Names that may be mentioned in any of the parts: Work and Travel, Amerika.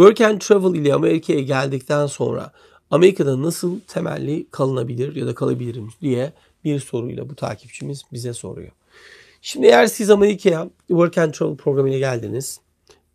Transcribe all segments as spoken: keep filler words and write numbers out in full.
Work and Travel ile Amerika'ya geldikten sonra Amerika'da nasıl temelli kalınabilir ya da kalabilirim diye bir soruyla bu takipçimiz bize soruyor. Şimdi eğer siz Amerika'ya Work and Travel programıyla geldiniz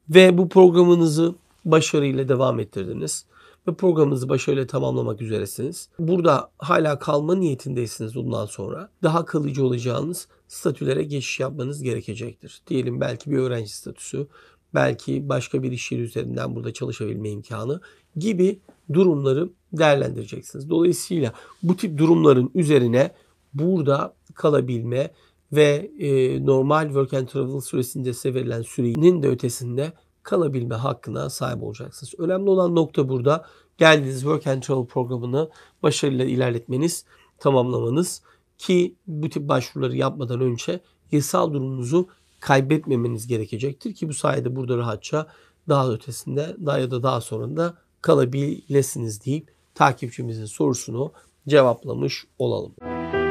ve bu programınızı başarıyla devam ettirdiniz ve programınızı başarıyla tamamlamak üzeresiniz. Burada hala kalma niyetindeysiniz bundan sonra. Daha kalıcı olacağınız statülere geçiş yapmanız gerekecektir. Diyelim belki bir öğrenci statüsü, belki başka bir iş yeri üzerinden burada çalışabilme imkanı gibi durumları değerlendireceksiniz. Dolayısıyla bu tip durumların üzerine burada kalabilme ve e, normal work and travel süresinde size verilen sürenin de ötesinde kalabilme hakkına sahip olacaksınız. Önemli olan nokta burada geldiğiniz work and travel programını başarıyla ilerletmeniz, tamamlamanız ki bu tip başvuruları yapmadan önce yasal durumunuzu kaybetmemeniz gerekecektir ki bu sayede burada rahatça daha ötesinde daha ya da daha sonra da kalabilirsiniz deyip takipçimizin sorusunu cevaplamış olalım.